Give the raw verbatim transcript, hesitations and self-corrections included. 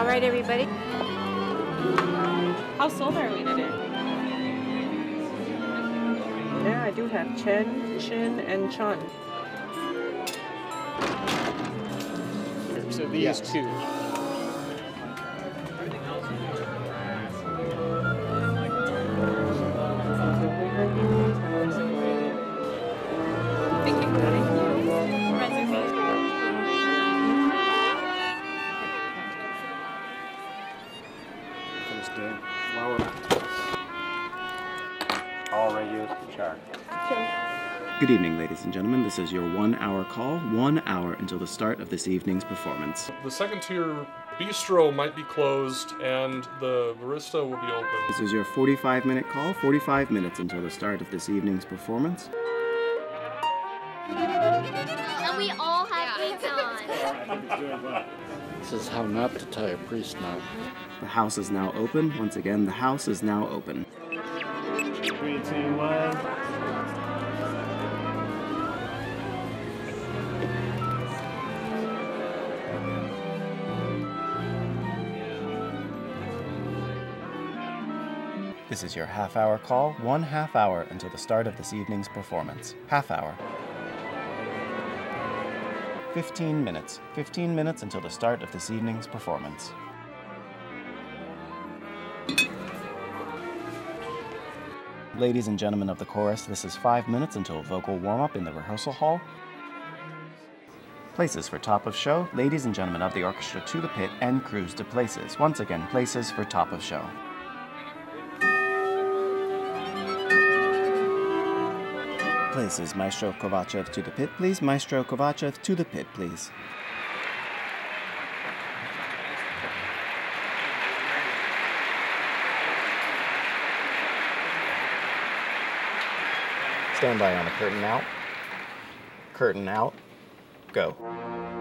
All right, everybody. How sold are we today? Yeah, I do have Chen, Chin, and Chun. So these yes. two. Good evening, ladies and gentlemen. This is your one-hour call, one hour until the start of this evening's performance. The second-tier bistro might be closed, and the barista will be open. This is your forty-five minute call, forty-five minutes until the start of this evening's performance. And we all have wigs on. This is how not to tie a priest knot. The house is now open. Once again, the house is now open. Three, two, one. This is your half-hour call, one half-hour until the start of this evening's performance. Half-hour. fifteen minutes. fifteen minutes until the start of this evening's performance. Ladies and gentlemen of the chorus, this is five minutes until vocal warm-up in the rehearsal hall. Places for top of show. Ladies and gentlemen of the orchestra to the pit and cruise to places. Once again, places for top of show. Places, Maestro Kovachev to the pit, please. Maestro Kovachev to the pit, please. Stand by on the curtain out. Curtain out. Go.